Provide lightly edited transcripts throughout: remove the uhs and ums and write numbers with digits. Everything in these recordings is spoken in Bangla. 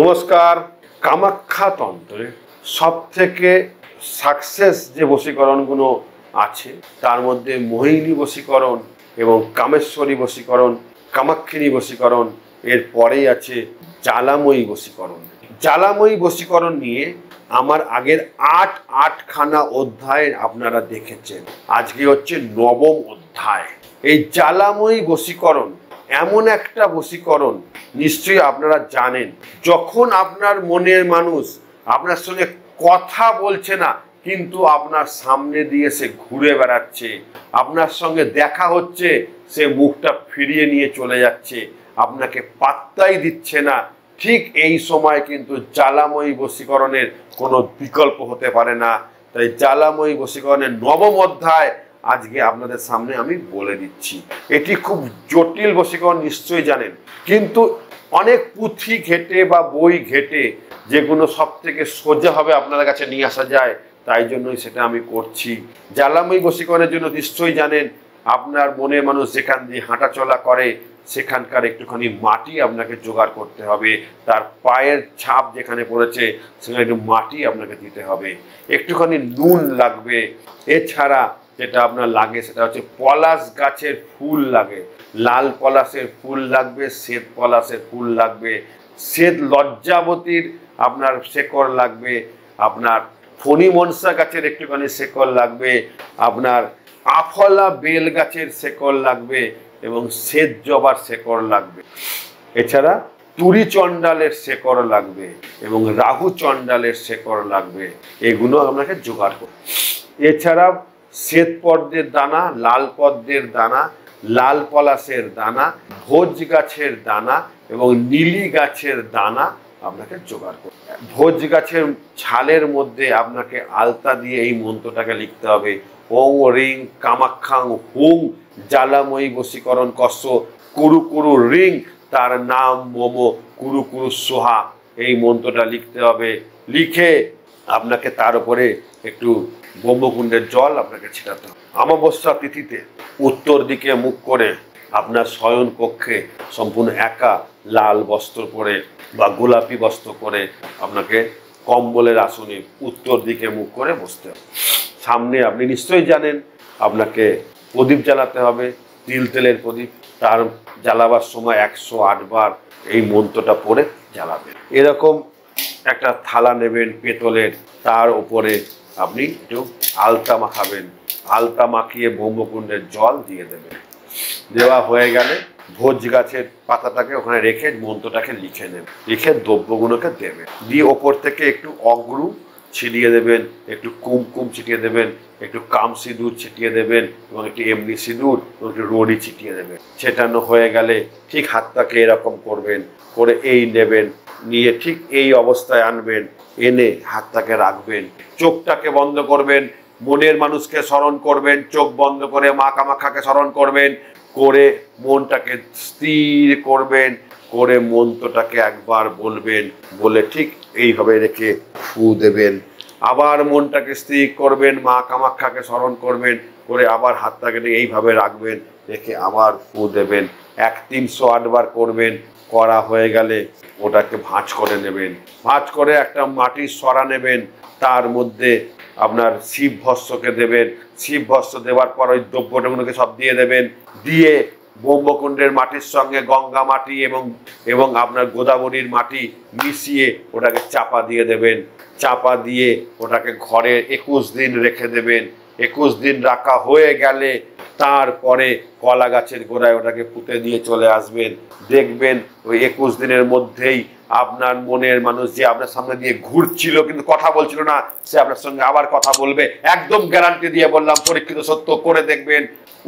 নমস্কার। কামাক্ষা তন্ত্রে সব থেকে সাকসেস যে বশীকরণগুলো আছে তার মধ্যে মহিনী বশীকরণ এবং কামেশ্বরী বশীকরণ, কামাক্ষিনী বশীকরণ, এর পরেই আছে জ্বালাময়ী বশীকরণ। জ্বালাময়ী বশীকরণ নিয়ে আমার আগের আটখানা অধ্যায় আপনারা দেখেছেন, আজকে হচ্ছে নবম অধ্যায়। এই জ্বালাময়ী বশীকরণ এমন একটা বশীকরণ, নিশ্চয়ই আপনারা জানেন, যখন আপনার মনের মানুষ আপনার সঙ্গে কথা বলছে না কিন্তু আপনার সামনে দিয়ে সে ঘুরে বেড়াচ্ছে, আপনার সঙ্গে দেখা হচ্ছে সে মুখটা ফিরিয়ে নিয়ে চলে যাচ্ছে, আপনাকে পাত্তাই দিচ্ছে না, ঠিক এই সময় কিন্তু জ্বালাময়ী বশীকরণের কোনো বিকল্প হতে পারে না। তাই জ্বালাময়ী বশীকরণের নবম অধ্যায় আজকে আপনাদের সামনে আমি বলে দিচ্ছি। এটি খুব জটিল বশীকরণ, নিশ্চয়ই জানেন, কিন্তু অনেক পুঁথি ঘেটে বা বই ঘেটে যেগুলো সব থেকে সোজা হবে আপনাদের কাছে নিয়ে আসা যায়, তাই জন্যই সেটা আমি করছি। জ্বালাময়ী বশীকরণের জন্য নিশ্চয়ই জানেন, আপনার মনের মানুষ যেখান দিয়ে হাঁটাচলা করে সেখানকার একটুখানি মাটি আপনাকে জোগাড় করতে হবে, তার পায়ের ছাপ যেখানে পড়েছে সেখানে একটু মাটি আপনাকে দিতে হবে, একটুখানি নুন লাগবে। এছাড়া যেটা আপনার লাগে সেটা হচ্ছে পলাশ গাছের ফুল লাগে, লাল পলাশের ফুল লাগবে, শ্বেত পলাশের ফুল লাগবে, শ্বেত লজ্জাবতীর আপনার শেকড় লাগবে, আপনার ফণি মনসা গাছের একটুখানি শেকড় লাগবে, আপনার আফলা বেল গাছের শেকড় লাগবে এবং শ্বেত জবার শেকড় লাগবে। এছাড়া তুরি চন্ডালের শেকড় লাগবে এবং রাহু চণ্ডালের শেকড় লাগবে, এগুলো আপনাকে জোগাড় করবে। এছাড়া শ্বেত পদ্মের দানা, লাল পদ্মের দানা, লাল পলাশের দানা, ভোজ গাছের দানা এবং নীলি গাছের দানা আপনাকে জোগাড় করতে হবে। ভোজ গাছের ছালের মধ্যে আপনাকে আলতা দিয়ে এই মন্ত্রটাকে লিখতে হবে, ওং রিং কামাক্ষাং হুং জ্বালাময়ী বশীকরণ কস্য কুরু কুরু রিং তার নাম মম কুরু কুরু সোহা, এই মন্ত্রটা লিখতে হবে। লিখে আপনাকে তার উপরে একটু ব্রহ্মকুণ্ডের জল আপনাকে ছিটাতে হবে। অমাবস্যা তিথিতে উত্তর দিকে মুখ করে আপনার শয়ন কক্ষে সম্পূর্ণ একা লাল বস্ত্র পরে বা গোলাপি বস্ত্র পরে আপনাকে কম্বলের আসনে উত্তর দিকে মুখ করে বসতে হবে। সামনে আপনি নিশ্চয়ই জানেন আপনাকে প্রদীপ জ্বালাতে হবে, তিল তেলের প্রদীপ, তার জ্বালাবার সময় 108 বার এই মন্ত্রটা পড়ে জ্বালাবেন। এরকম একটা থালা নেবেন পেতলের, তার উপরে আপনি একটু আলতা মাখাবেন, আলতা মাখিয়ে ব্রহ্মকুণ্ডের জল দিয়ে দেবেন। দেওয়া হয়ে গেলে ভোজ গাছের পাতাটাকে ওখানে রেখে মন্ত্রটাকে লিখে নেবেন, লিখে দ্রব্যগুলোকে দেবেন, দিয়ে ওপর থেকে একটু অগ্রু ছিটিয়ে দেবেন, একটু কুমকুম ছিটিয়ে দেবেন, একটু কাম সিঁদুর ছিটিয়ে দেবেন এবং একটু এমনি সিঁদুর এবং একটু রড়ি ছিটিয়ে দেবেন। ছেটানো হয়ে গেলে ঠিক হাতটাকে এরকম করবেন, করে এই নেবেন, নিয়ে ঠিক এই অবস্থায় আনবেন, এনে হাতটাকে রাখবেন, চোখটাকে বন্ধ করবেন, মনের মানুষকে স্মরণ করবেন, চোখ বন্ধ করে মা কামাক্ষাকে স্মরণ করবেন, করে মনটাকে স্থির করবেন, করে মন্ত্রটাকে একবার বলবেন, বলে ঠিক এইভাবে রেখে ফু দেবেন। আবার মনটাকে স্থির করবেন, মা কামাক্ষাকে স্মরণ করবেন, করে আবার হাতটাকে এইভাবে রাখবেন, রেখে আবার ফু দেবেন। 308 বার করবেন। করা হয়ে গেলে ওটাকে ভাঁজ করে নেবেন, ভাঁজ করে একটা মাটির সরা নেবেন, তার মধ্যে আপনার শিব ভস্যকে দেবেন, শিব ভস্য দেওয়ার পর ওই দ্রব্যটাগুলোকে সব দিয়ে দেবেন, দিয়ে ব্রহ্মকুণ্ডের মাটির সঙ্গে গঙ্গা মাটি এবং আপনার গোদাবরীর মাটি মিশিয়ে ওটাকে চাপা দিয়ে দেবেন, চাপা দিয়ে ওটাকে ঘরে 21 দিন রেখে দেবেন। 21 দিন রাখা হয়ে গেলে তারপরে কলা গাছের গোড়ায় ওটাকে পুঁতে দিয়ে চলে আসবেন। দেখবেন ওই 21 দিনের মধ্যেই আপনার মনের মানুষ যে আপনার সামনে দিয়ে ঘুরছিল কিন্তু কথা বলছিল না, সে আপনার সঙ্গে আবার কথা বলবে, একদম গ্যারান্টি দিয়ে বললাম, পরীক্ষিত সত্য। করে দেখবেন।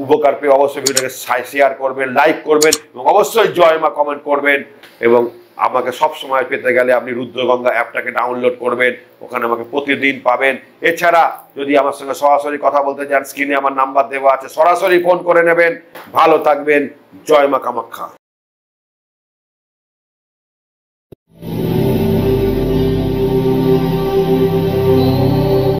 উপকার পেয়ে অবশ্যই ভিডিওটাকে শেয়ার করবেন, লাইক করবেন এবং অবশ্যই জয় মা কমেন্ট করবেন। এবং আমাকে সব সময় পেতে গেলে আপনি রুদ্রগঙ্গা অ্যাপটাকে ডাউনলোড করবেন, ওখানে আমাকে প্রতিদিন পাবেন। এছাড়া যদি আমার সঙ্গে সরাসরি কথা বলতে চান, স্ক্রিনে আমার নাম্বার দেওয়া আছে, সরাসরি ফোন করে নেবেন। ভালো থাকবেন। জয় মা কামাক্ষা।